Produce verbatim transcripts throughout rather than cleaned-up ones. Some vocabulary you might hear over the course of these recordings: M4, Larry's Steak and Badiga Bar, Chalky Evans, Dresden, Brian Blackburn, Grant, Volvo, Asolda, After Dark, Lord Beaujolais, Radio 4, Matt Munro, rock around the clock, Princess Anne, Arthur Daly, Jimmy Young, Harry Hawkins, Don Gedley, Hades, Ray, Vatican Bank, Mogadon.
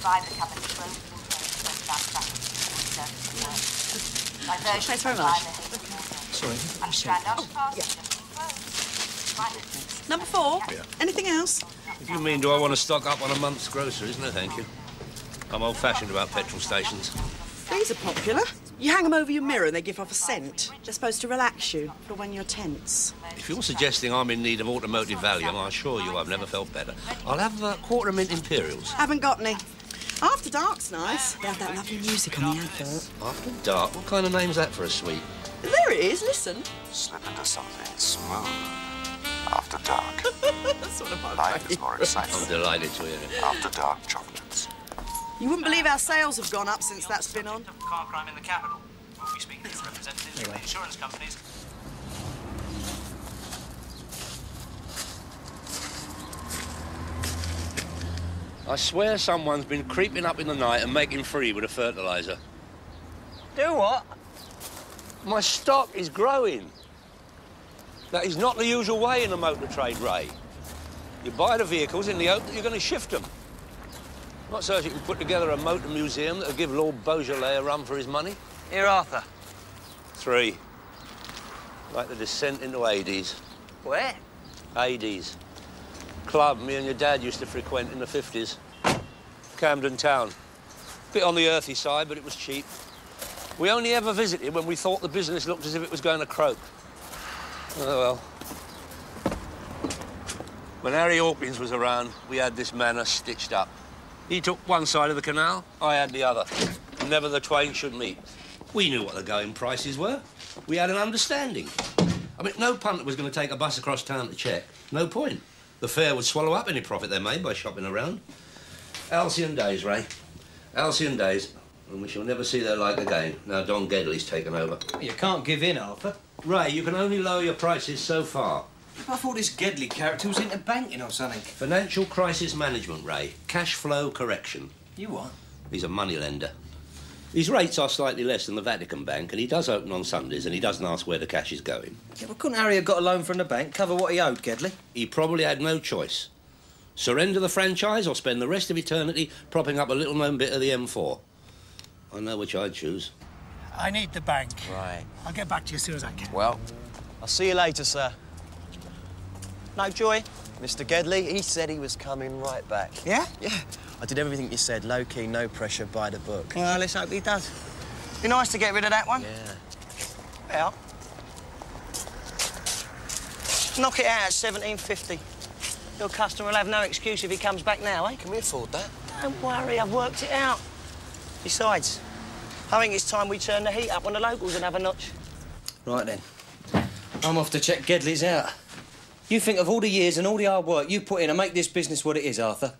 drive the cab and drove through the back traffic to return to the world. Thanks very much. Sorry. I'm stranded out of cars. Number four. Yeah. Anything else? If you mean, do I want to stock up on a month's groceries? No, thank you. I'm old-fashioned about petrol stations. These are popular. You hang them over your mirror and they give off a scent. They're supposed to relax you for when you're tense. If you're suggesting I'm in need of automotive value, I assure you I've never felt better. I'll have uh, quarter mint imperials. Haven't got any. After Dark's nice. They have that lovely music on the advert. After Dark? What kind of name's that for a sweet? There it is, listen. Slip into something smooth. After Dark. That's one of my Life brain. Is more exciting. I'm delighted to hear it. After Dark chocolates. You wouldn't believe our sales have gone up since that's been on. Car crime in the capital. We'll be speaking to representatives of the insurance companies. I swear someone's been creeping up in the night and making free with a fertiliser. Do what? My stock is growing. That is not the usual way in the motor trade, Ray. You buy the vehicles in the hope that you're going to shift them. Not so you can put together a motor museum that'll give Lord Beaujolais a run for his money. Here, Arthur. Three. Like the descent into Hades. Where? Hades. Club me and your dad used to frequent in the fifties. Camden Town. Bit on the earthy side, but it was cheap. We only ever visited when we thought the business looked as if it was going to croak. Oh, well. When Harry Hawkins was around, we had this manor stitched up. He took one side of the canal, I had the other. Never the twain should meet. We knew what the going prices were. We had an understanding. I mean, no punter was going to take a bus across town to check. No point. The fair would swallow up any profit they made by shopping around. Halcyon days, Ray. Halcyon days. And we shall never see their like again. Now Don Gedley's taken over. You can't give in, Arthur. Ray, you can only lower your prices so far. I thought this Gedley character was into banking or something. Financial crisis management, Ray. Cash flow correction. You what? He's a moneylender. His rates are slightly less than the Vatican Bank, and he does open on Sundays, and he doesn't ask where the cash is going. Yeah, but couldn't Harry have got a loan from the bank, cover what he owed, Gedley? He probably had no choice. Surrender the franchise or spend the rest of eternity propping up a little-known bit of the M four. I know which I'd choose. I need the bank. Right. I'll get back to you as soon as I can. Well, I'll see you later, sir. No joy. Mister Gedley, he said he was coming right back. Yeah? Yeah. I did everything you said. Low key, no pressure, by the book. Well, let's hope he does. Be nice to get rid of that one. Yeah. Well. Knock it out at seventeen fifty. Your customer will have no excuse if he comes back now, eh? Can we afford that? Don't worry, I've worked it out. Besides, I think it's time we turn the heat up on the locals and have a notch. Right then. I'm off to check Gedley's out. You think of all the years and all the hard work you put in to make this business what it is, Arthur.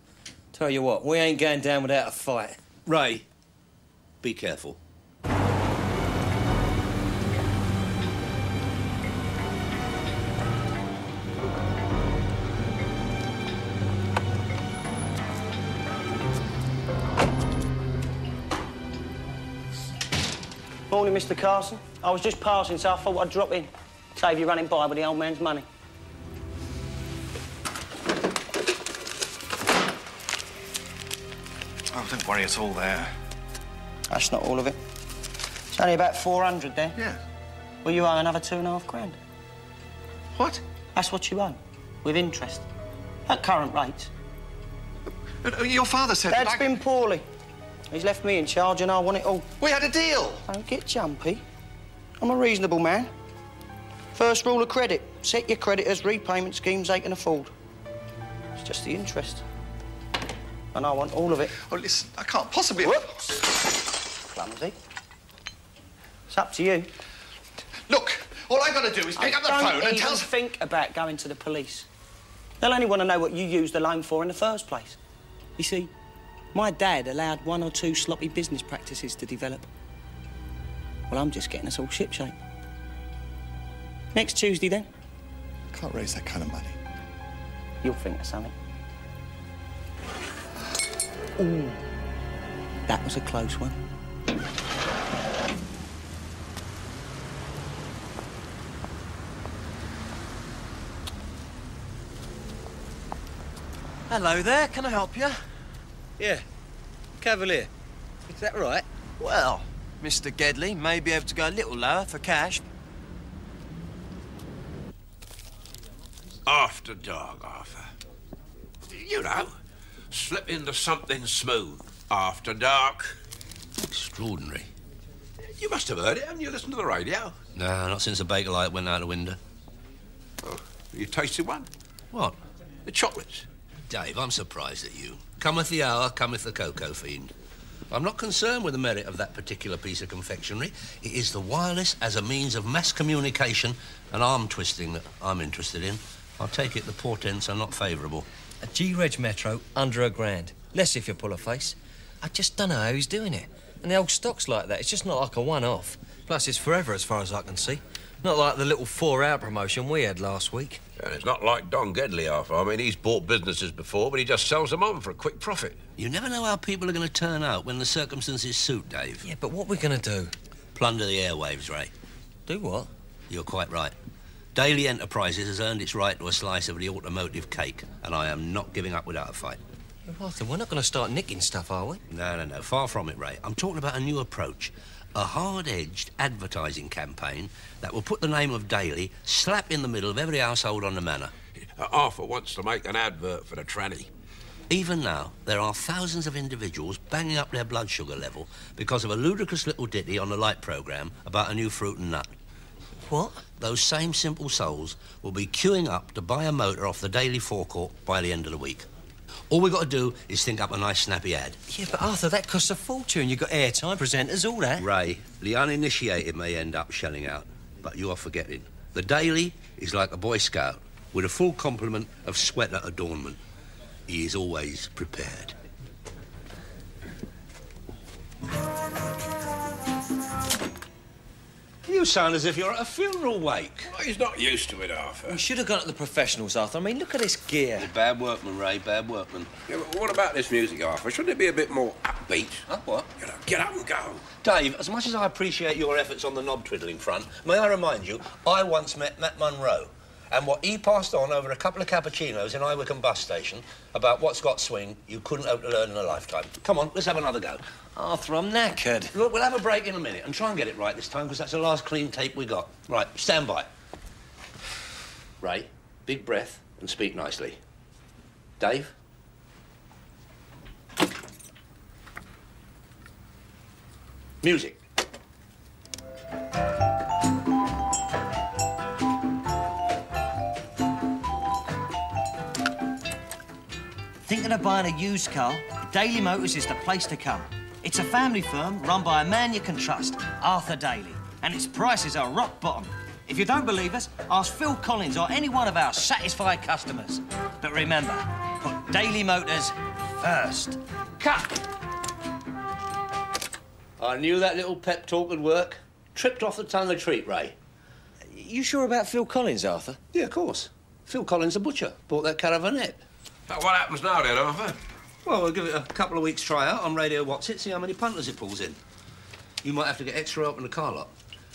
Tell you what, we ain't going down without a fight. Ray, be careful. Morning, Mister Carson. I was just passing, so I thought I'd drop in. Save you running by with the old man's money. Oh, don't worry, it's all there. That's not all of it. It's only about four hundred there. Yeah. Well, you owe another two and a half grand. What? That's what you owe, with interest, at current rates. But your father said Dad's that I... been poorly. He's left me in charge and I want it all. We had a deal. Don't get jumpy. I'm a reasonable man. First rule of credit, set your creditors repayment schemes they can afford. It's just the interest. And I want all of it. Well, listen, I can't possibly... Whoops! Clumsy. It's up to you. Look, all I've got to do is pick I up the phone and tell... Don't think about going to the police. They'll only want to know what you used the loan for in the first place. You see, my dad allowed one or two sloppy business practices to develop. Well, I'm just getting us all shipshape. Next Tuesday, then. I can't raise that kind of money. You'll think of something. Ooh, that was a close one. Hello there, can I help you? Yeah. Cavalier, is that right? Well, Mister Gedley may be able to go a little lower for cash. After dark, Arthur. You know, slip into something smooth. After dark. Extraordinary. You must have heard it, haven't you? Listened to the radio? No, not since the Baker Light went out the window. Oh, you tasted one? What? The chocolates. Dave, I'm surprised at you. Cometh the hour, cometh the cocoa fiend. I'm not concerned with the merit of that particular piece of confectionery. It is the wireless as a means of mass communication and arm-twisting that I'm interested in. I'll take it the portents are not favourable. A G-Reg Metro under a grand. Less if you pull a face. I just don't know how he's doing it. And the old stock's like that. It's just not like a one-off. Plus, it's forever as far as I can see. Not like the little four-hour promotion we had last week. And it's not like Don Gedley, Arthur. I mean, he's bought businesses before, but he just sells them on for a quick profit. You never know how people are going to turn out when the circumstances suit, Dave. Yeah, but what are we going to do? Plunder the airwaves, Ray. Do what? You're quite right. Daily Enterprises has earned its right to a slice of the automotive cake, and I am not giving up without a fight. Well, Arthur, we're not going to start nicking stuff, are we? No, no, no. Far from it, Ray. I'm talking about a new approach. A hard-edged advertising campaign that will put the name of Daily slap in the middle of every household on the manor. Arthur wants to make an advert for the tranny. Even now, there are thousands of individuals banging up their blood sugar level because of a ludicrous little ditty on the light programme about a new fruit and nut. What? Those same simple souls will be queuing up to buy a motor off the Daily forecourt by the end of the week. All we've got to do is think up a nice snappy ad. Yeah, but Arthur, that costs a fortune. You've got airtime, presenters, all that. Ray, the uninitiated may end up shelling out, but you are forgetting. The Daily is like a Boy Scout with a full complement of sweater adornment. He is always prepared. You sound as if you're at a funeral wake. Well, he's not used to it, Arthur. We should have gone at the professionals, Arthur. I mean, look at this gear. You're bad workman, Ray, bad workman. Yeah, but what about this music, Arthur? Shouldn't it be a bit more upbeat? Oh, what? You know, get up and go. Dave, as much as I appreciate your efforts on the knob-twiddling front, may I remind you, I once met Matt Munro, and what he passed on over a couple of cappuccinos in Iwickham bus station about what's got swing you couldn't hope to learn in a lifetime. Come on, let's have another go. Arthur, I'm knackered. Look, we'll have a break in a minute and try and get it right this time, because that's the last clean tape we got. Right, stand by. Ray, big breath and speak nicely. Dave? Music. Thinking of buying a used car, Daily Motors is the place to come. It's a family firm run by a man you can trust, Arthur Daily, and its prices are rock bottom. If you don't believe us, ask Phil Collins or any one of our satisfied customers. But remember, put Daily Motors first. Cut! I knew that little pep talk would work. Tripped off the tongue of treat, Ray. You sure about Phil Collins, Arthur? Yeah, of course. Phil Collins, the butcher, bought that caravanette. What happens now, then, Arthur? Well, we'll give it a couple of weeks' try-out on Radio What's It, see how many punters it pulls in. You might have to get extra help in the car lot.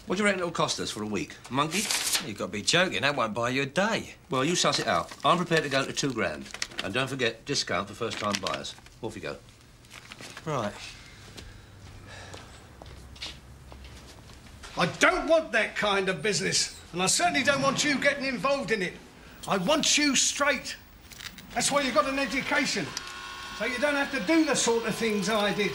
What do you reckon it'll cost us for a week? Monkey? You've got to be joking. That won't buy you a day. Well, you suss it out. I'm prepared to go to two grand. And don't forget, discount for first-time buyers. Off you go. Right. I don't want that kind of business, and I certainly don't want you getting involved in it. I want you straight. That's why you got an education, so you don't have to do the sort of things I did.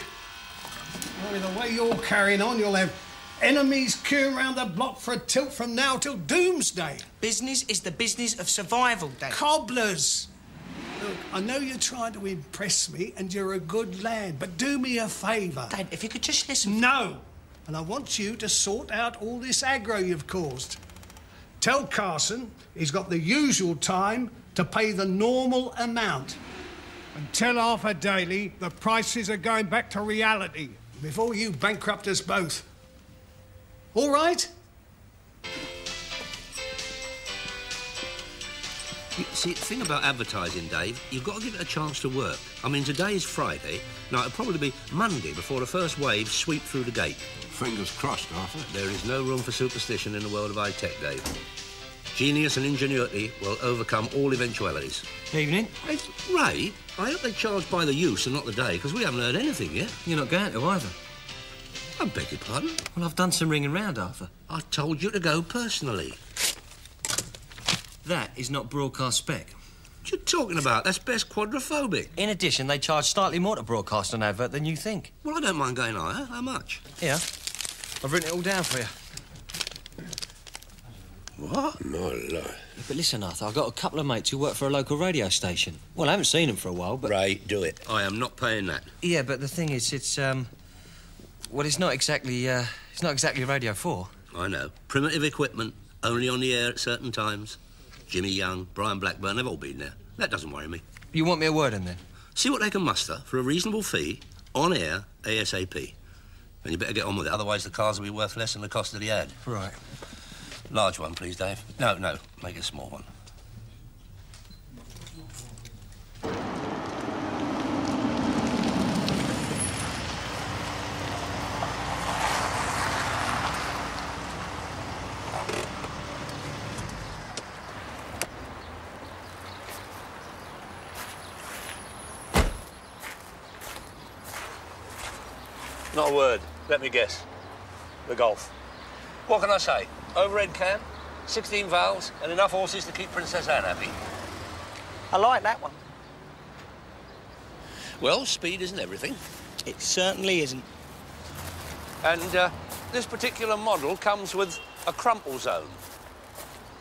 Well, the way you're carrying on, you'll have enemies queuing round the block for a tilt from now till doomsday. Business is the business of survival, Dave. Cobblers! Look, I know you're trying to impress me and you're a good lad, but do me a favour. Dad, if you could just listen... No! And I want you to sort out all this aggro you've caused. Tell Carson he's got the usual time to pay the normal amount. And tell Arthur Daily the prices are going back to reality before you bankrupt us both. All right? You see, the thing about advertising, Dave, you've got to give it a chance to work. I mean, today's Friday. Now, it'll probably be Monday before the first wave sweep through the gate. Fingers crossed, Arthur. There is no room for superstition in the world of high tech, Dave. Genius and ingenuity will overcome all eventualities. Evening. It's Ray, I hope they charge by the use and not the day, because we haven't heard anything yet. You're not going to either. I beg your pardon? Well, I've done some ringing round, Arthur. I told you to go personally. That is not broadcast spec. What are you talking about? That's best quadrophobic. In addition, they charge slightly more to broadcast an advert than you think. Well, I don't mind going higher. How much? Here. I've written it all down for you. What? My life. Yeah, but listen, Arthur, I've got a couple of mates who work for a local radio station. Well, I haven't seen them for a while, but... Ray, do it. I am not paying that. Yeah, but the thing is, it's, um... well, it's not exactly, uh... it's not exactly Radio four. I know. Primitive equipment, only on the air at certain times. Jimmy Young, Brian Blackburn, they've all been there. That doesn't worry me. You want me a word in there? See what they can muster for a reasonable fee, on air, ASAP. And you better get on with it, otherwise the cars will be worth less than the cost of the ad. Right. Large one, please, Dave. No, no, make it a small one. Not a word, let me guess. The Golf. What can I say? Overhead cam, sixteen valves, and enough horses to keep Princess Anne happy. I like that one. Well, speed isn't everything. It certainly isn't. And uh, this particular model comes with a crumple zone.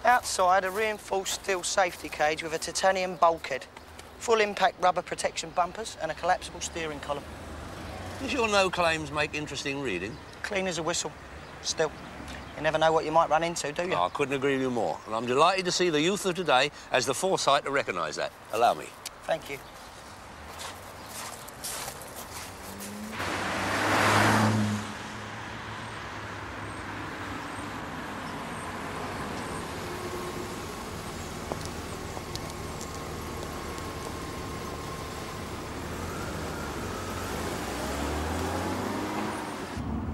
Outside, a reinforced steel safety cage with a titanium bulkhead, full impact rubber protection bumpers, and a collapsible steering column. Does your no claims make interesting reading? Clean as a whistle. Still. You never know what you might run into, do you? Oh, I couldn't agree with you more. And I'm delighted to see the youth of today has the foresight to recognise that. Allow me. Thank you.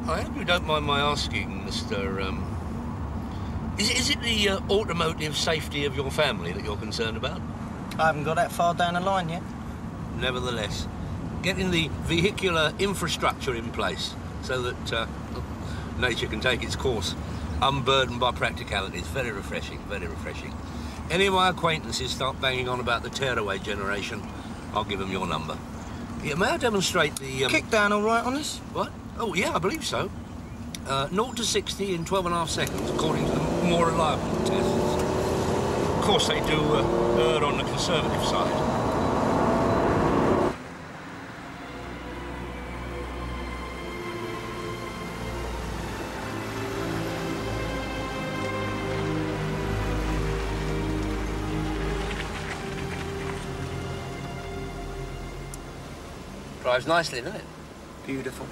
I hope you don't mind my asking, Mister Um... Is, is it the uh, automotive safety of your family that you're concerned about? I haven't got that far down the line yet. Nevertheless, getting the vehicular infrastructure in place so that uh, nature can take its course, unburdened by practicality, is very refreshing, very refreshing. Any of my acquaintances start banging on about the tearaway generation, I'll give them your number. Yeah, may I demonstrate the... Um... Kick down all right on us? What? Oh, yeah, I believe so. Uh, zero to sixty in twelve and a half seconds, according to the more reliable tests. Of course, they do uh, err on the conservative side. Drives nicely, doesn't it? Beautiful.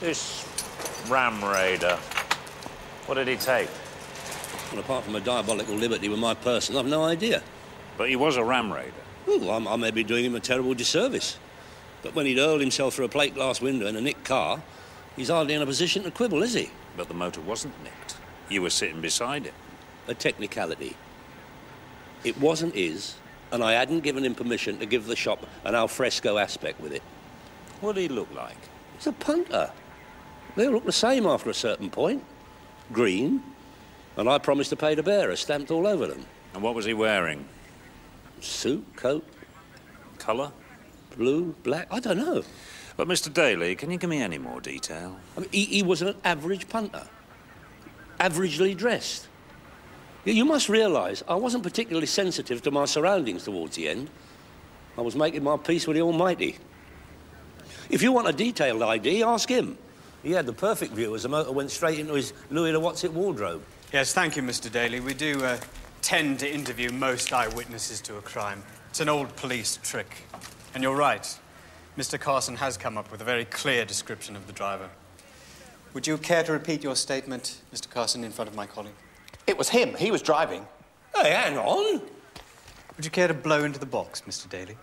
This ram raider, what did he take? Well, apart from a diabolical liberty with my person, I've no idea. But he was a ram raider. Ooh, I, I may be doing him a terrible disservice. But when he'd hurled himself through a plate glass window in a nicked car, he's hardly in a position to quibble, is he? But the motor wasn't nicked. You were sitting beside it. A technicality. It wasn't his, and I hadn't given him permission to give the shop an alfresco aspect with it. What did he look like? He's a punter. They all look the same after a certain point. Green. And I promised to pay the bearer, stamped all over them. And what was he wearing? Suit, coat. Colour? Blue, black, I don't know. But, Mister Daly, can you give me any more detail? I mean, he, he was an average punter. averagely dressed. You must realise I wasn't particularly sensitive to my surroundings towards the end. I was making my peace with the Almighty. If you want a detailed I D, ask him. He had the perfect view as the motor went straight into his Louis the What's It wardrobe. Yes, thank you, Mister Daly. We do uh, tend to interview most eyewitnesses to a crime. It's an old police trick. And you're right. Mister Carson has come up with a very clear description of the driver. Would you care to repeat your statement, Mister Carson, in front of my colleague? It was him. He was driving. Hey, hang on. Would you care to blow into the box, Mister Daly?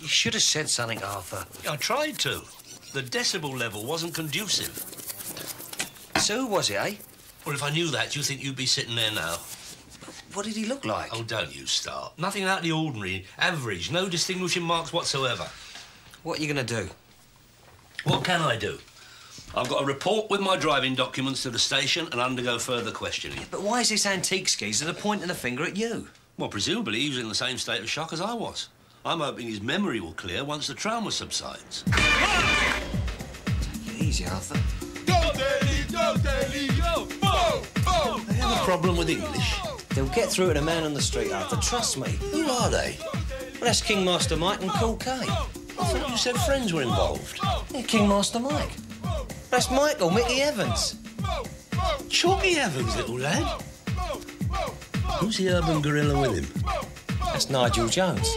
You should have said something, Arthur. I tried to. The decibel level wasn't conducive. So who was it, eh? Well, if I knew that, do you think you'd be sitting there now? What did he look like? Oh, don't you start. Nothing out of the ordinary. Average. No distinguishing marks whatsoever. What are you going to do? What can I do? I've got a report with my driving documents to the station and undergo further questioning. But why is this antique skeezer pointing the finger at you? Well, presumably he was in the same state of shock as I was. I'm hoping his memory will clear once the trauma subsides. Take it easy, Arthur. Go, Daly, go, Daly, go! Bo, bo, they have a problem with English. They'll get through to a man on the street, Arthur. Trust me. Who are they? Well, that's King Master Mike and Cool K. I thought you said friends were involved. Yeah, King Master Mike. That's Michael, Mickey Evans. Chalky Evans, little lad. Who's the urban gorilla with him? That's Nigel Jones.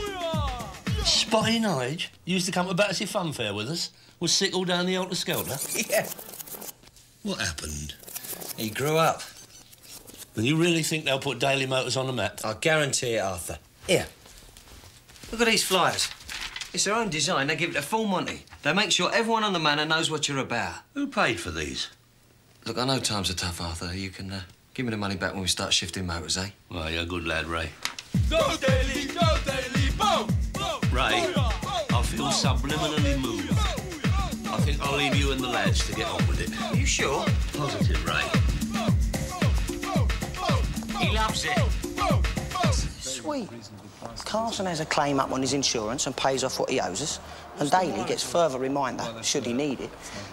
Spotty Nige, used to come to Battersea Funfair with us, was sick all down the Alter Skelter. Yeah. What happened? He grew up. And you really think they'll put Daily Motors on the map? I guarantee it, Arthur. Here. Look at these flyers. It's their own design. They give it a full Monty. They make sure everyone on the manor knows what you're about. Who paid for these? Look, I know times are tough, Arthur. You can uh, give me the money back when we start shifting motors, eh? Well, you're a good lad, Ray. Go, Daily! Go, Daily! Boom! Ray, I feel subliminally moved. I think I'll leave you and the lads to get on with it. Are you sure? Positive, Ray. He loves it. Sweet. Carson has a claim up on his insurance and pays off what he owes us, and Daly gets further reminder, should he need it,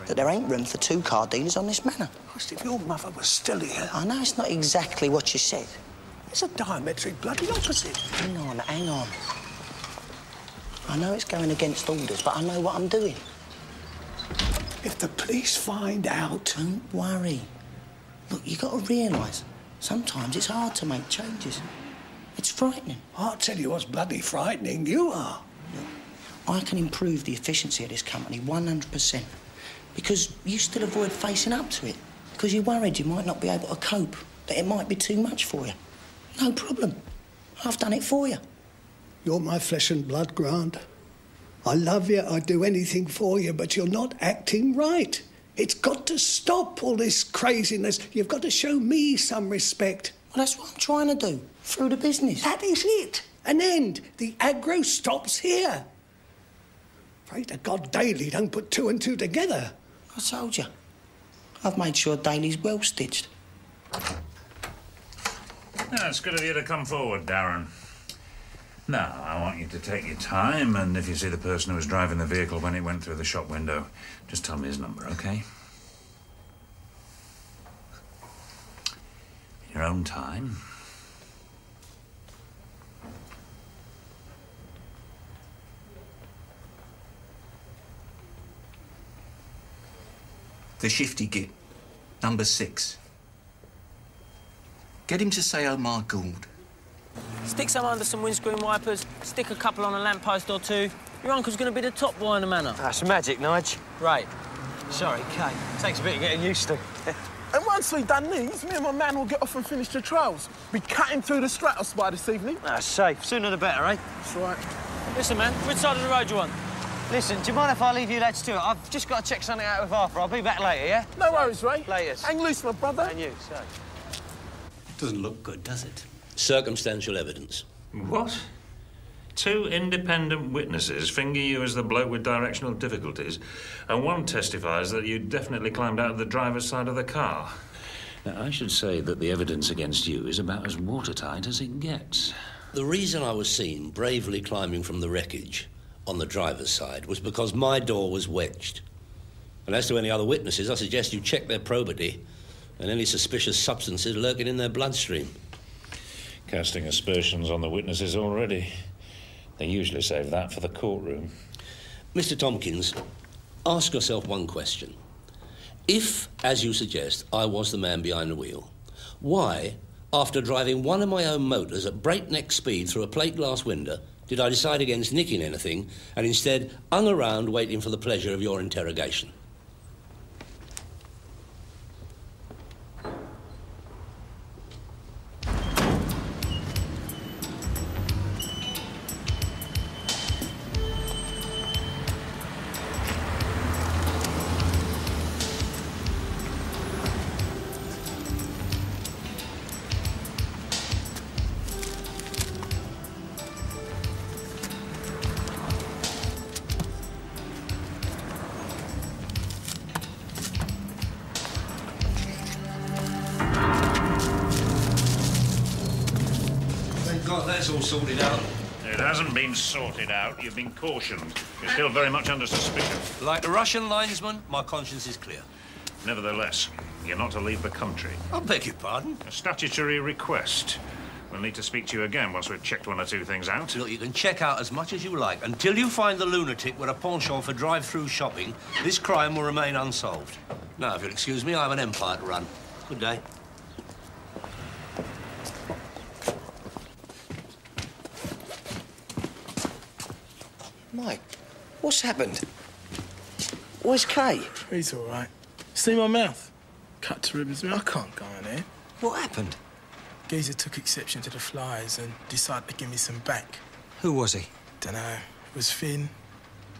that there ain't room for two car dealers on this manor. Christ, if your mother was still here... I know it's not exactly what you said. It's a diametric bloody opposite. Hang on, hang on. I know it's going against orders, but I know what I'm doing. If the police find out... Don't worry. Look, you've got to realise, sometimes it's hard to make changes. It's frightening. I'll tell you what's bloody frightening, you are. Look, I can improve the efficiency of this company one hundred percent, because you still avoid facing up to it, because you're worried you might not be able to cope, that it might be too much for you. No problem. I've done it for you. You're my flesh and blood, Grant. I love you, I'd do anything for you, but you're not acting right. It's got to stop, all this craziness. You've got to show me some respect. Well, that's what I'm trying to do, through the business. That is it, an end. The aggro stops here. Pray to God, Daly, don't put two and two together. I told you, I've made sure Daly's well stitched. Yeah, it's good of you to come forward, Darren. No, I want you to take your time, and if you see the person who was driving the vehicle when it went through the shop window, just tell me his number, okay? In your own time. The shifty git, number six. Get him to say, oh my God. Stick some under some windscreen wipers, stick a couple on a lamppost or two. Your uncle's going to be the top boy in the manor. That's magic, Nige. Right. Sorry, Kate. Takes a bit of getting used to. And once we've done these, me and my man will get off and finish the trials. Be cutting through the stratus by this evening. That's safe. Sooner the better, eh? That's right. Listen, man, which side of the road you want? Listen, do you mind if I leave you lads to it? I've just got to check something out with Arthur. I'll be back later, yeah? No worries, Ray. Laters. Hang loose, my brother. And you, so. Doesn't look good, does it? Circumstantial evidence. What? Two independent witnesses finger you as the bloke with directional difficulties, and one testifies that you definitely climbed out of the driver's side of the car. Now, I should say that the evidence against you is about as watertight as it gets. The reason I was seen bravely climbing from the wreckage on the driver's side was because my door was wedged. And as to any other witnesses, I suggest you check their probity and any suspicious substances lurking in their bloodstream. Casting aspersions on the witnesses already. They usually save that for the courtroom. Mister Tompkins, ask yourself one question. If, as you suggest, I was the man behind the wheel, why, after driving one of my own motors at breakneck speed through a plate glass window, did I decide against nicking anything and instead hung around waiting for the pleasure of your interrogation? Sorted out. You've been cautioned. You're still very much under suspicion. Like the Russian linesman, my conscience is clear. Nevertheless, you're not to leave the country. I beg your pardon? A statutory request. We'll need to speak to you again once we've checked one or two things out. Look, you can check out as much as you like. Until you find the lunatic with a penchant for drive-through shopping, this crime will remain unsolved. Now, if you'll excuse me, I have an empire to run. Good day. Mike, what's happened? Where's Kay? He's all right. See my mouth? Cut to ribbons. I can't go in here. What happened? Geezer took exception to the flies and decided to give me some back. Who was he? Dunno. It was Finn.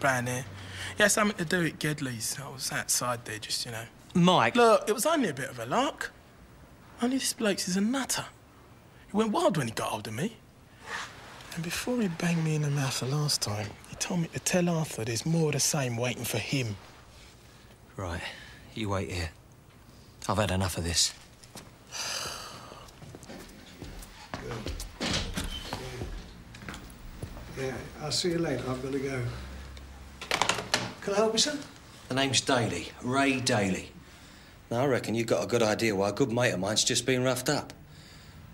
Brown hair. He had something to do at Gedley's. I was outside there just, you know. Mike! Look, it was only a bit of a lark. Only this bloke is a nutter. He went wild when he got hold of me. And before he banged me in the mouth the last time, he told me to tell Arthur there's more of the same waiting for him. Right. You wait here. I've had enough of this. Yeah. Yeah, I'll see you later. I've got to go. Can I help you, sir? The name's Daly. Ray Daly. Now, I reckon you've got a good idea why a good mate of mine's just been roughed up.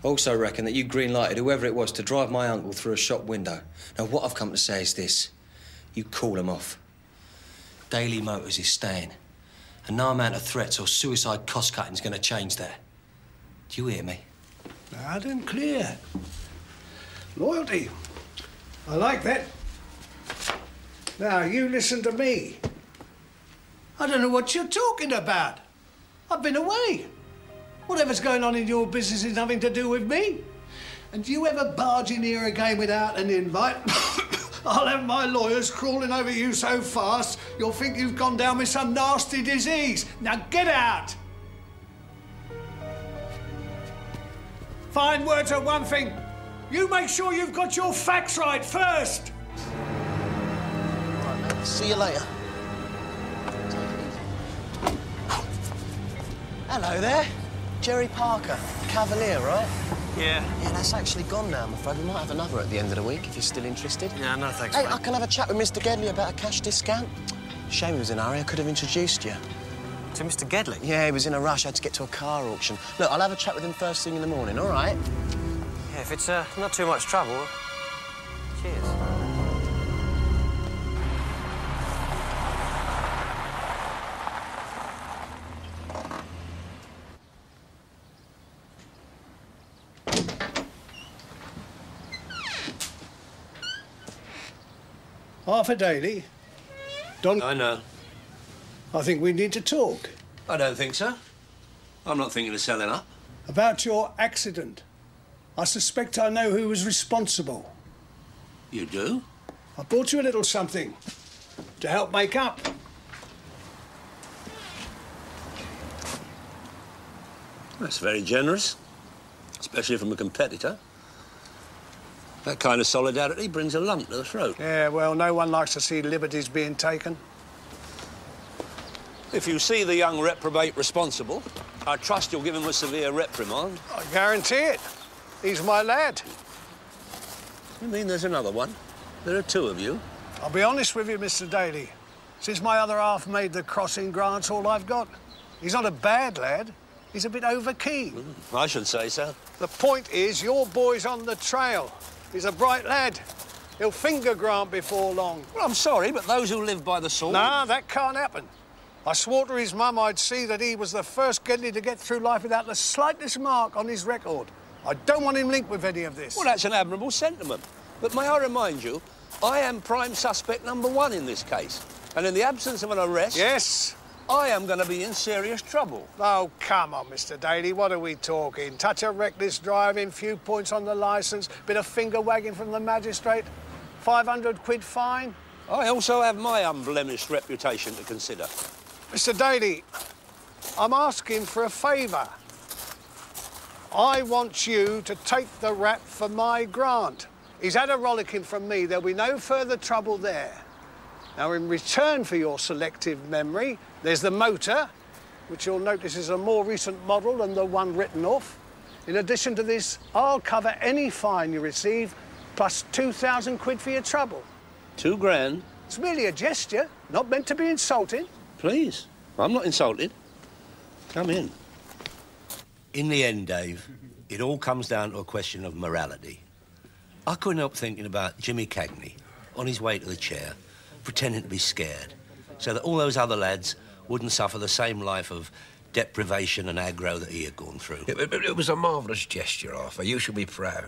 I also reckon that you green-lighted whoever it was to drive my uncle through a shop window. Now, what I've come to say is this. You call him off. Daily Motors is staying. And no amount of threats or suicide cost-cutting's going to change that. Do you hear me? Loud and clear. Loyalty. I like that. Now, you listen to me. I don't know what you're talking about. I've been away. Whatever's going on in your business is nothing to do with me. And do you ever barge in here again without an invite? I'll have my lawyers crawling over you so fast, you'll think you've gone down with some nasty disease. Now get out! Fine words are one thing. You make sure you've got your facts right first. All right, mate. See you later. Hello there. Jerry Parker, Cavalier, right? Yeah. Yeah, that's actually gone now, I'm afraid. We might have another at the end of the week, if you're still interested. Yeah, no thanks, Hey, mate. I can have a chat with Mister Gedley about a cash discount. Shame he was in a hurry. I could have introduced you. To Mister Gedley? Yeah, he was in a rush. I had to get to a car auction. Look, I'll have a chat with him first thing in the morning, all right? Yeah, if it's uh, not too much trouble... Cheers. Arthur Daly? Don... I know. I think we need to talk. I don't think so. I'm not thinking of selling up. About your accident. I suspect I know who was responsible. You do? I bought you a little something to help make up. That's very generous, especially from a competitor. That kind of solidarity brings a lump to the throat. Yeah, well, no one likes to see liberties being taken. If you see the young reprobate responsible, I trust you'll give him a severe reprimand. I guarantee it. He's my lad. You mean there's another one? There are two of you. I'll be honest with you, Mister Daly. Since my other half made the crossing grants, all I've got. He's not a bad lad. He's a bit overkeen. Mm, I should say so. The point is, your boy's on the trail. He's a bright lad. He'll finger Grant before long. Well, I'm sorry, but those who live by the sword... No, that can't happen. I swore to his mum I'd see that he was the first Gedley to get through life without the slightest mark on his record. I don't want him linked with any of this. Well, that's an admirable sentiment. But may I remind you, I am prime suspect number one in this case. And in the absence of an arrest... Yes. I am going to be in serious trouble. Oh, come on, Mister Daly, what are we talking? Touch of reckless driving, few points on the licence, bit of finger-wagging from the magistrate, five hundred quid fine. I also have my unblemished reputation to consider. Mister Daly, I'm asking for a favour. I want you to take the rap for my Grant. He's had a rollicking from me. There'll be no further trouble there. Now, in return for your selective memory, there's the motor, which you'll notice is a more recent model than the one written off. In addition to this, I'll cover any fine you receive, plus two thousand quid for your trouble. Two grand? It's merely a gesture, not meant to be insulting. Please, I'm not insulted. Come in. In the end, Dave, it all comes down to a question of morality. I couldn't help thinking about Jimmy Cagney on his way to the chair, pretending to be scared, so that all those other lads wouldn't suffer the same life of deprivation and aggro that he had gone through. It, it, it was a marvellous gesture, Arthur. You should be proud.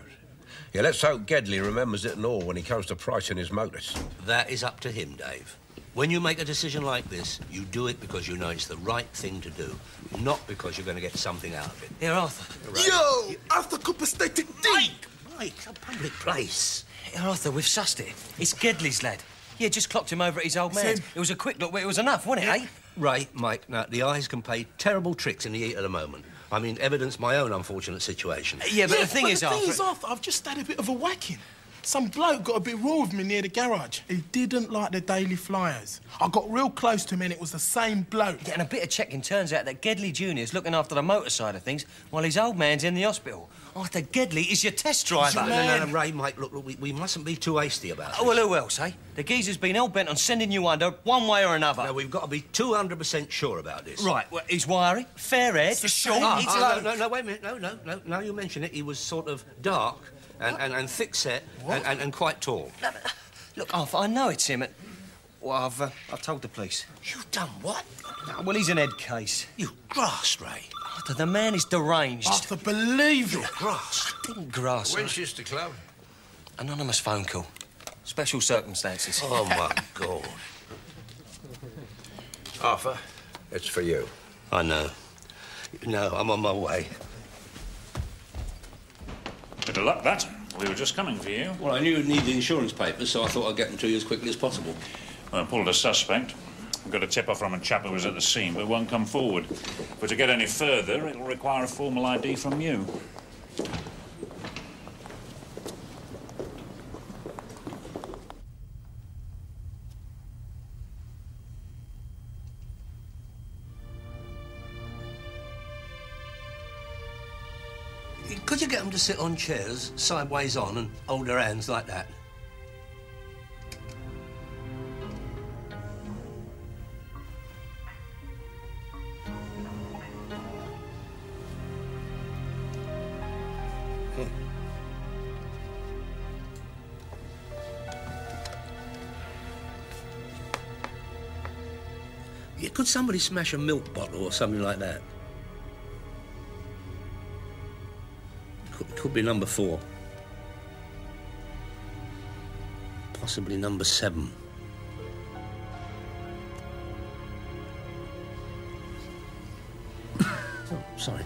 Yeah, let's hope Gedley remembers it and all when he comes to pricing his motors. That is up to him, Dave. When you make a decision like this, you do it because you know it's the right thing to do, not because you're going to get something out of it. Here, Arthur. Right. Yo! Arthur Cooper stated Mike! Mike, a public place. Here, Arthur, we've sussed it. It's Gedley's lad. Yeah, just clocked him over at his old man's. It was a quick look, but it was enough, wasn't it, eh? Right, Mike, now, the eyes can play terrible tricks in the heat of the moment. I mean, evidence my own unfortunate situation. Uh, yeah, but yeah, the thing but is, the Arthur... the thing is, Arthur, I've just had a bit of a whacking. Some bloke got a bit raw with me near the garage. He didn't like the Daily Flyers. I got real close to him and it was the same bloke. Yeah, and a bit of checking turns out that Gedley Junior's looking after the motor side of things while his old man's in the hospital. Arthur Gedley is your test driver. No, no, no, Ray, Mike, look, look we, we mustn't be too hasty about it. Oh, well, who else, eh? The geezer's been hell-bent on sending you under one way or another. Now, we've got to be two hundred percent sure about this. Right, well, he's wiry, fair-haired, short... Oh, oh, no, no, no, wait a minute, no, no, no, now you mention it, he was sort of dark and, and, and thick-set and, and, and quite tall. No, but, look, Arthur, I know it's him, and... Well, I've, uh, I've told the police. You've done what? No, well, he's an head case. You grasped, Ray. Arthur, the man is deranged. Arthur, believe it. Grasped. I didn't grasp. Winchester Club. Anonymous phone call. Special circumstances. Oh, my God. Arthur, it's for you. I know. No, I'm on my way. Bit of luck, that. We were just coming for you. Well, I knew you'd need the insurance papers, so I thought I'd get them to you as quickly as possible. Well, I pulled a suspect. We've got a tipper from a chap who was at the scene, but won't come forward. But to get any further, it'll require a formal I D from you. Could you get them to sit on chairs, sideways on, and hold their hands like that? Yeah, could somebody smash a milk bottle or something like that? Could, could be number four. Possibly number seven. Oh, sorry.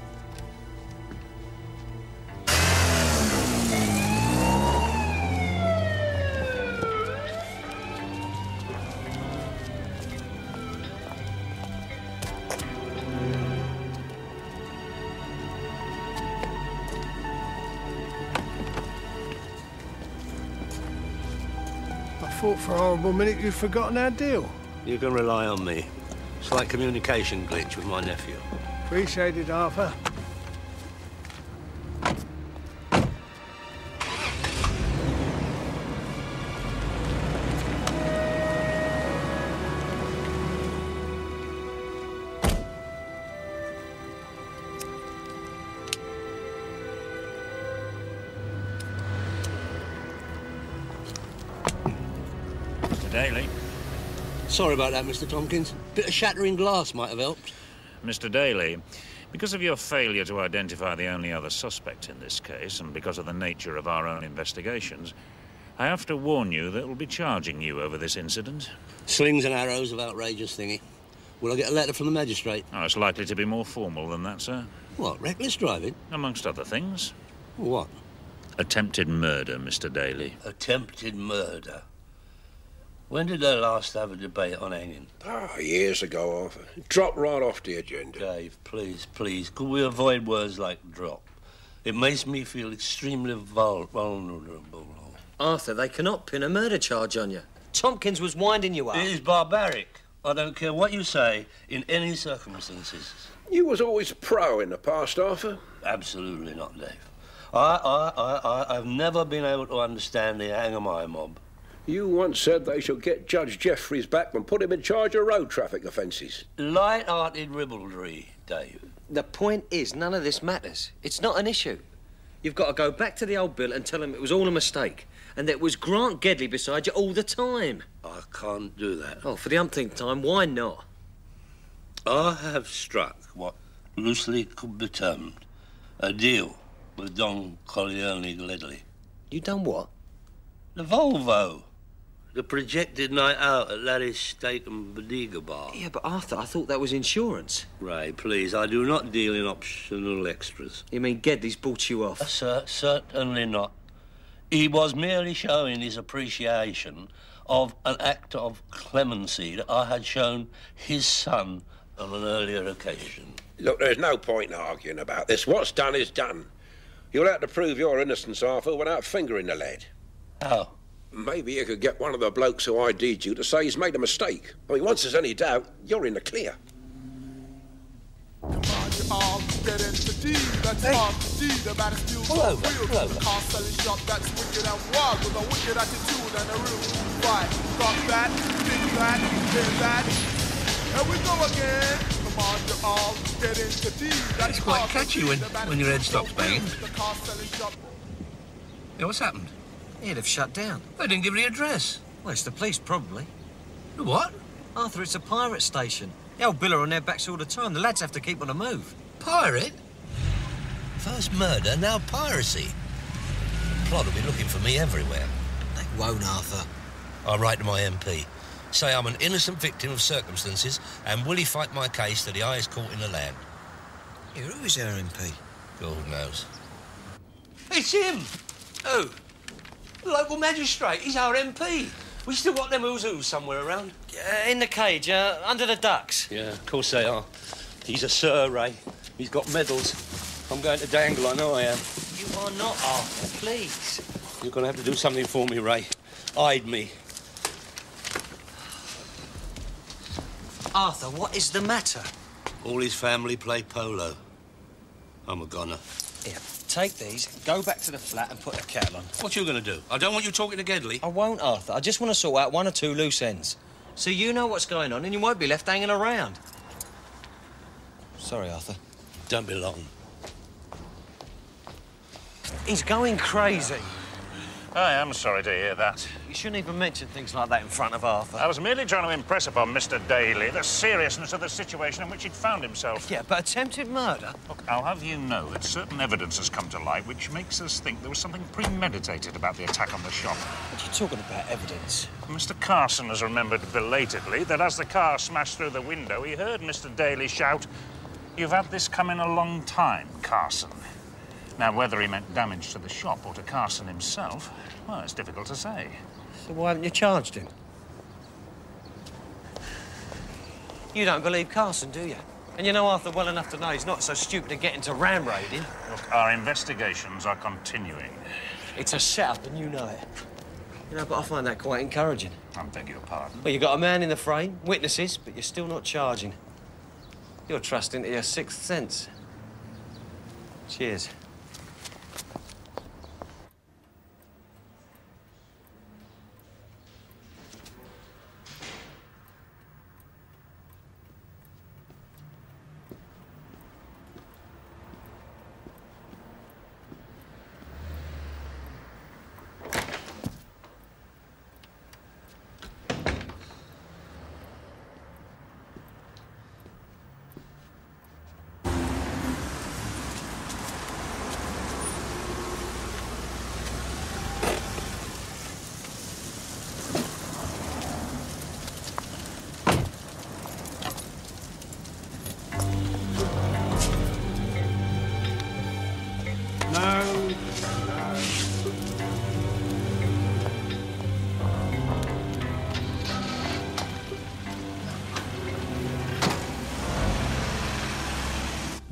For a horrible minute, you've forgotten our deal. You can rely on me. Slight communication glitch with my nephew. Appreciate it, Arthur. Sorry about that, Mister Tompkins. Bit of shattering glass might have helped. Mister Daly, because of your failure to identify the only other suspect in this case, and because of the nature of our own investigations, I have to warn you that we'll be charging you over this incident. Slings and arrows of outrageous thingy. Will I get a letter from the magistrate? Oh, it's likely to be more formal than that, sir. What, reckless driving? Amongst other things. What? Attempted murder, Mister Daly. Attempted murder? When did they last have a debate on hanging? Ah, years ago, Arthur. Dropped right off the agenda. Dave, please, please, could we avoid words like drop? It makes me feel extremely vul vulnerable. Arthur, they cannot pin a murder charge on you. Tompkins was winding you up. It is barbaric. I don't care what you say, in any circumstances. You was always pro in the past, Arthur. Absolutely not, Dave. I, I, I, I, I've never been able to understand the hang-em-eye mob. You once said they shall get Judge Jeffrey's back and put him in charge of road traffic offences. Light-hearted ribaldry, Dave. The point is, none of this matters. It's not an issue. You've got to go back to the old bill and tell him it was all a mistake and that it was Grant Gedley beside you all the time. I can't do that. Oh, for the umpteenth time, why not? I have struck what loosely could be termed a deal with Don Gedley. You done what? The Volvo. The projected night out at Larry's Steak and Badiga Bar. Yeah, but Arthur, I thought that was insurance. Ray, please, I do not deal in optional extras. You mean Gedley's bought you off? Uh, sir, certainly not. He was merely showing his appreciation of an act of clemency that I had shown his son on an earlier occasion. Look, there's no point in arguing about this. What's done is done. You'll have to prove your innocence, Arthur, without fingering the lad. How? Maybe you could get one of the blokes who I D'd you to say he's made a mistake. I mean, once there's any doubt, you're in the clear. Come on, you all get into D. That's all D. The matter still goes real. The car selling shop that's wicked and wild with a wicked attitude and a real fight. Fuck that, think that, hear that. Here we go again. Come on, you all get into D. That's quite catchy when, when your head stops banging. Yeah, what's happened? He'd have shut down. They didn't give her the address. Well, it's the police, probably. The what? Arthur, it's a pirate station. The old bill are on their backs all the time. The lads have to keep on the move. Pirate? First murder, now piracy. The plot will be looking for me everywhere. They won't, Arthur. I write to my M P. Say I'm an innocent victim of circumstances and will he fight my case to the highest court in the land? Yeah, who is our M P? God knows. It's him! Who? The local magistrate, he's our M P. We still got them who's who somewhere around. Uh, in the cage, uh, under the ducks. Yeah, of course they are. He's a sir, Ray. He's got medals. I'm going to dangle, I know I am. You are not, Arthur, please. You're going to have to do something for me, Ray. Hide me. Arthur, what is the matter? All his family play polo. I'm a goner. Yeah. take these, go back to the flat and put the kettle on. What you going to do? I don't want you talking to Gedley. I won't, Arthur. I just want to sort out one or two loose ends. So you know what's going on and you won't be left hanging around. Sorry, Arthur. Don't be long. He's going crazy. I am sorry to hear that. You shouldn't even mention things like that in front of Arthur. I was merely trying to impress upon Mister Daly the seriousness of the situation in which he'd found himself. Yeah, but attempted murder? Look, I'll have you know that certain evidence has come to light which makes us think there was something premeditated about the attack on the shop. What are you talking about, evidence? Mister Carson has remembered belatedly that as the car smashed through the window, he heard Mister Daly shout, "You've had this coming a long time, Carson." Now, whether he meant damage to the shop or to Carson himself, well, it's difficult to say. So why haven't you charged him? You don't believe Carson, do you? And you know Arthur well enough to know he's not so stupid to get into ram raiding. Look, our investigations are continuing. It's a setup, and you know it. You know, but I find that quite encouraging. I beg your pardon? Well, you've got a man in the frame, witnesses, but you're still not charging. You're trusting to your sixth sense. Cheers.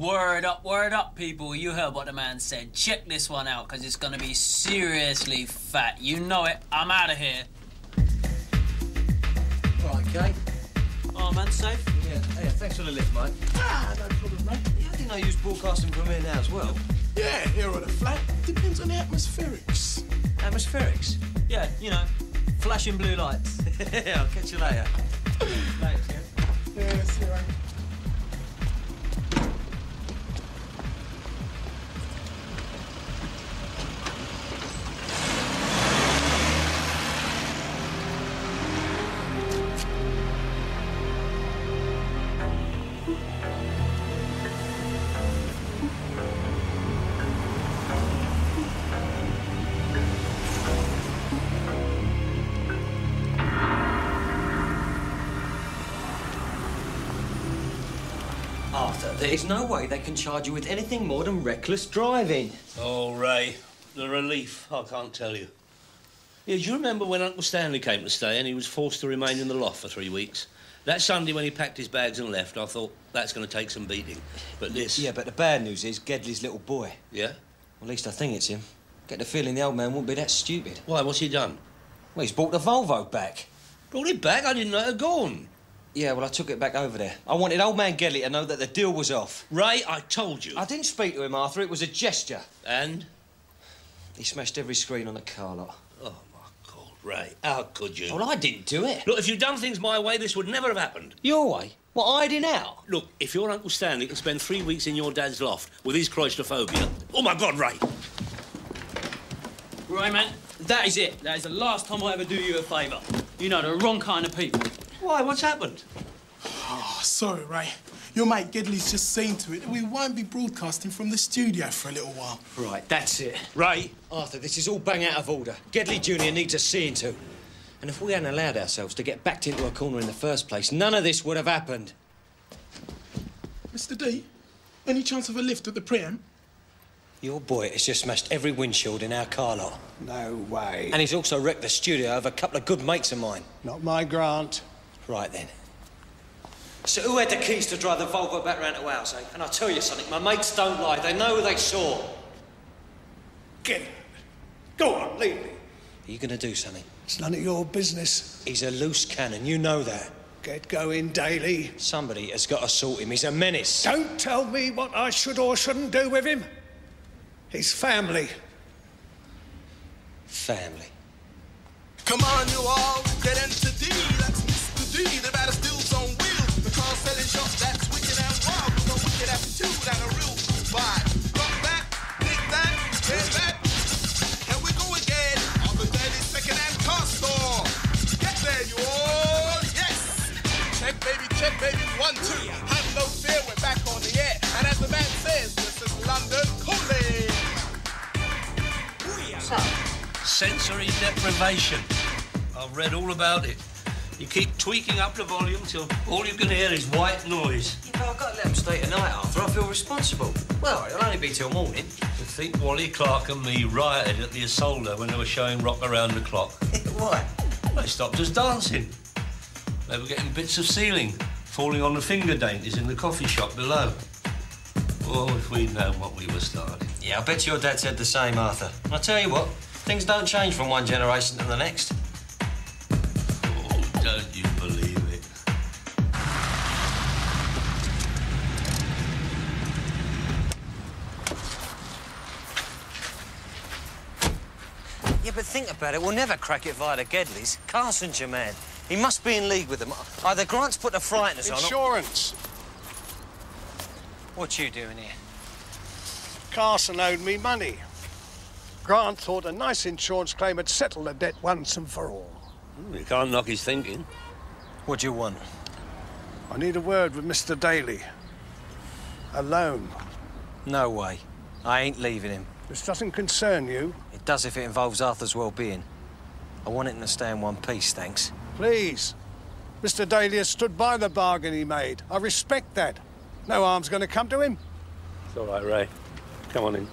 Word up, word up, people. You heard what the man said. Check this one out, because it's going to be seriously fat. You know it. I'm out of here. All right, Kay. Oh, man, safe? Yeah, hey, thanks for the lift, mate. Ah, no problem, mate. Yeah, I didn't know you was broadcasting from here now as well. Yeah, here on the flat. Depends on the atmospherics. Atmospherics? Yeah, you know, flashing blue lights. I'll catch you later. Later, Kay. Yeah, see you later. There is no way they can charge you with anything more than reckless driving. Oh, Ray, the relief, I can't tell you. Yeah, do you remember when Uncle Stanley came to stay and he was forced to remain in the loft for three weeks? That Sunday when he packed his bags and left, I thought, that's going to take some beating. But this... Yeah, but the bad news is Gedley's little boy. Yeah? Well, at least I think it's him. Get the feeling the old man wouldn't be that stupid. Why, what's he done? Well, he's brought the Volvo back. Brought it back? I didn't know it had gone. Yeah, well, I took it back over there. I wanted old man Gedley to know that the deal was off. Ray, I told you. I didn't speak to him, Arthur. It was a gesture. And? He smashed every screen on the car lot. Oh, my God, Ray. How could you? Well, I didn't do it. Look, if you'd done things my way, this would never have happened. Your way? What, hiding out? Look, if your Uncle Stanley can spend three weeks in your dad's loft with his claustrophobia... Oh, my God, Ray! Right, man, that is it. That is the last time I ever do you a favour. You know, the wrong kind of people. Why? What's happened? Oh, sorry, Ray. Your mate Gedley's just seen to it that we won't be broadcasting from the studio for a little while. Right, that's it. Ray? Arthur, this is all bang out of order. Gedley Junior needs a seeing to. And if we hadn't allowed ourselves to get backed into a corner in the first place, none of this would have happened. Mister D, any chance of a lift at the Priam? Your boy has just smashed every windshield in our car lot. No way. And he's also wrecked the studio of a couple of good mates of mine. Not my Grant. Right, then. So who had the keys to drive the Volvo back round to ours, eh? And I'll tell you something, my mates don't lie. They know who they saw. Get it. Go on, leave me. Are you going to do something? It's none of your business. He's a loose cannon, you know that. Get going, Daly. Somebody has got to sort him. He's a menace. Don't tell me what I should or shouldn't do with him. He's family. Family. Come on, you all, get into D. That's Mister D. The batter steals on wheels. The car selling shots, that's wicked and wild. With a wicked attitude and a real cool vibe. Rock that, dig that, get that. And we go again on the thirty-second and car store. Get there, you all, yes. Check, baby, check, baby, one, two. Have no fear, we're back on the air. And as the man says, this is London Calling. Sensory deprivation. I've read all about it. You keep tweaking up the volume till all you can hear is white noise. Yeah, but I've got to let them stay tonight, Arthur. I feel responsible. Well, it'll only be till morning. You think Wally Clark and me rioted at the Asolda when they were showing Rock Around the Clock? Why? They stopped us dancing. They were getting bits of ceiling falling on the finger dainties in the coffee shop below. Oh, if we'd known what we were starting. Yeah, I bet your dad said the same, Arthur. And I tell you what, things don't change from one generation to the next. Oh, don't you believe it. Yeah, but think about it. We'll never crack it via the Gedleys. Carson's your man. He must be in league with them. Either Grant's put the frighteners on... Insurance. What you doing here? Carson owed me money. Grant thought a nice insurance claim had settled the debt once and for all. Mm, you can't knock his thinking. What do you want? I need a word with Mister Daly. Alone. No way. I ain't leaving him. This doesn't concern you. It does if it involves Arthur's well-being. I want him to stay in one piece, thanks. Please. Mister Daly has stood by the bargain he made. I respect that. No harm's going to come to him. It's all right, Ray. Come on in.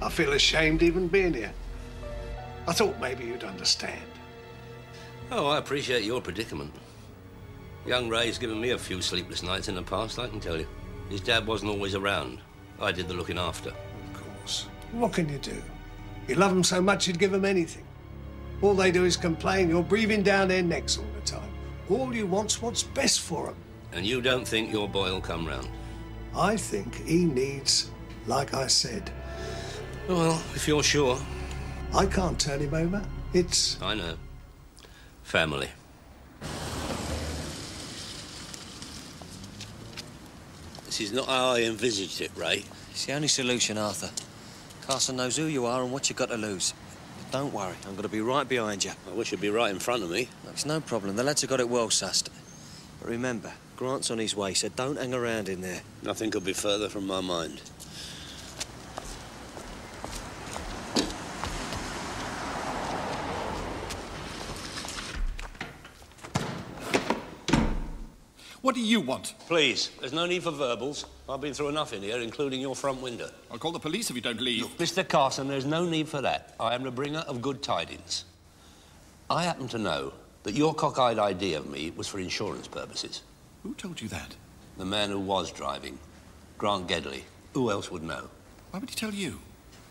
I feel ashamed even being here. I thought maybe you'd understand. Oh, I appreciate your predicament. Young Ray's given me a few sleepless nights in the past, I can tell you. His dad wasn't always around. I did the looking after. Of course. What can you do? You love them so much you'd give them anything. All they do is complain. You're breathing down their necks all the time. All you want's what's best for them. And you don't think your boy'll come round? I think he needs, like I said. Well, if you're sure. I can't turn him over. It's... I know. Family. This is not how I envisaged it, Ray. It's the only solution, Arthur. Carson knows who you are and what you've got to lose. Don't worry, I'm going to be right behind you. I wish you'd be right in front of me. That's no problem. The lads have got it well sussed. But remember, Grant's on his way, so don't hang around in there. Nothing could be further from my mind. What do you want? Please, there's no need for verbals. I've been through enough in here, including your front window. I'll call the police if you don't leave. Look, Mister Carson, there's no need for that. I am the bringer of good tidings. I happen to know that your cockeyed idea of me was for insurance purposes. Who told you that? The man who was driving, Grant Gedley. Who else would know? Why would he tell you?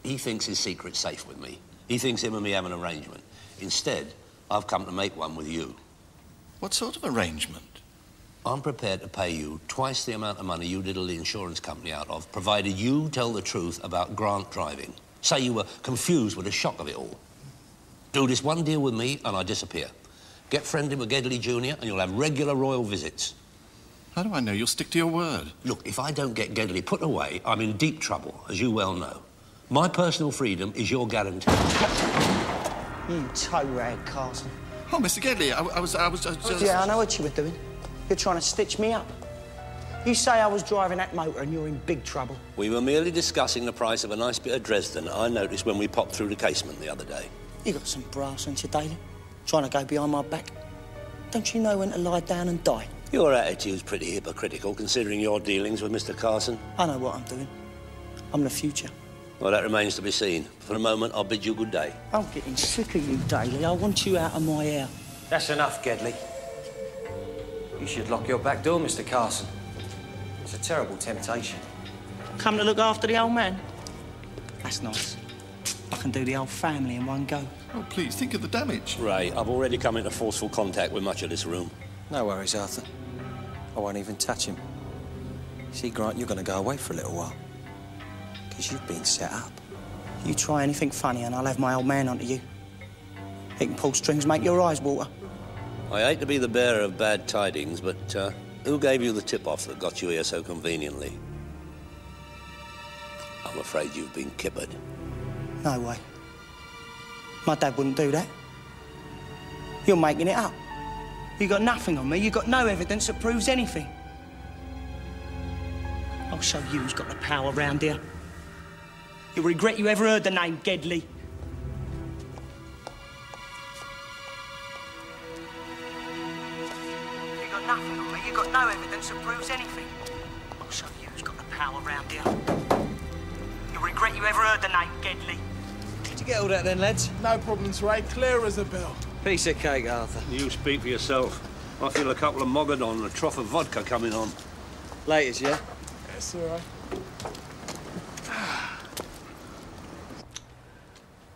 He thinks his secret's safe with me. He thinks him and me have an arrangement. Instead, I've come to make one with you. What sort of arrangement? I'm prepared to pay you twice the amount of money you diddled the insurance company out of, provided you tell the truth about Grant driving. Say you were confused with the shock of it all. Do this one deal with me and I disappear. Get friendly with Gedley Junior and you'll have regular royal visits. How do I know you'll stick to your word? Look, if I don't get Gedley put away, I'm in deep trouble, as you well know. My personal freedom is your guarantee. You tow rag, Carson. Oh, Mister Gedley, I, I was... I was uh, just... Yeah, I know what you were doing. You're trying to stitch me up. You say I was driving that motor and you're in big trouble. We were merely discussing the price of a nice bit of Dresden I noticed when we popped through the casement the other day. You got some brass, ain't you, Daly? Trying to go behind my back. Don't you know when to lie down and die? Your attitude's pretty hypocritical, considering your dealings with Mister Carson. I know what I'm doing. I'm the future. Well, that remains to be seen. For the moment, I'll bid you good day. I'm getting sick of you, Daly. I want you out of my hair. That's enough, Gedley. You should lock your back door, Mister Carson. It's a terrible temptation. Come to look after the old man? That's nice. can do the whole family in one go. Oh, please, think of the damage. Ray, I've already come into forceful contact with much of this room. No worries, Arthur. I won't even touch him. See, Grant, you're going to go away for a little while. Because you've been set up. You try anything funny and I'll have my old man onto you. He can pull strings, make your eyes water. I hate to be the bearer of bad tidings, but uh, who gave you the tip-off that got you here so conveniently? I'm afraid you've been kippered. No way. My dad wouldn't do that. You're making it up. You got nothing on me. You got no evidence that proves anything. I'll show you who's got the power round here. You'll regret you ever heard the name Gedley. You got nothing on me. You got no evidence that proves anything. I'll show you who's got the power round here. You'll regret you ever heard the name Gedley. Did you get all that then, lads? No problems, Ray. Clear as a bell. Piece of cake, Arthur. You speak for yourself. I feel a couple of Mogadon and a trough of vodka coming on. Laters, yeah? Yes, sir.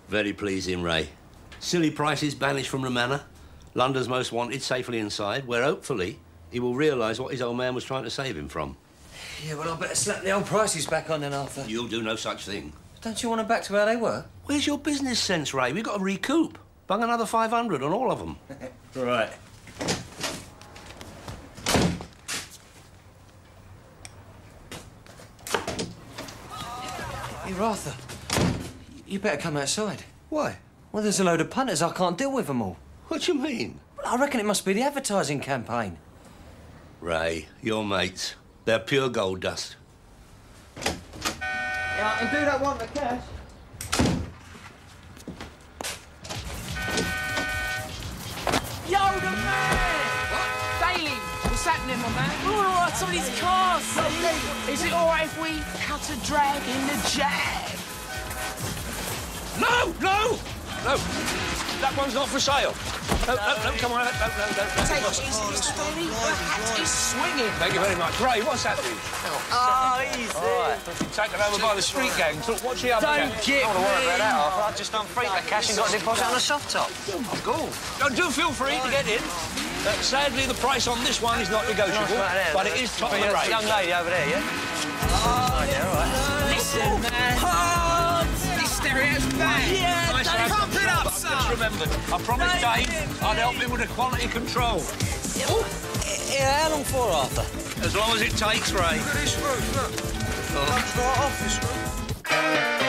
Very pleasing, Ray. Silly prices banished from the manor. London's most wanted safely inside, where hopefully he will realise what his old man was trying to save him from. Yeah, well, I'd better slap the old prices back on then, Arthur. You'll do no such thing. Don't you want them back to where they were? Where's your business sense, Ray? We've got to recoup. Bung another five hundred on all of them. Right. Here, Arthur. You better come outside. Why? Well, there's a load of punters. I can't deal with them all. What do you mean? Well, I reckon it must be the advertising campaign. Ray, your mates. They're pure gold dust. Yeah, I can do that one for cash. Yo, the man! What? Daily, what's happening, my man? We're all right on these cars. Hey, is it all right if we cut a drag in the jag? No, no, no. That one's not for sale. No, no, no, no come on. No, no, no. no. Take it easy, Mister Daly. The hat is swinging. Thank you very much. Ray, what's happening? Oh, easy. Right. Taken over by the street gang. So watch the other gang. Don't get me. I don't want to worry about that, Arthur. I've just unfreaked the cash and got a deposit on a soft top. Oh, cool. Now, do feel free to get in. Uh, sadly, the price on this one is not negotiable, not right but it is top of the range. Young lady over there, yeah? Oh, yeah, all right. Listen, man. Yeah, nice Dave, pump it up, son. Just remember, I promised Dave, Dave I'd help him with the quality control. Yeah, yeah, how long for, Arthur? As long as it takes, Ray. Look at this roof, look. Oh. That's our office room.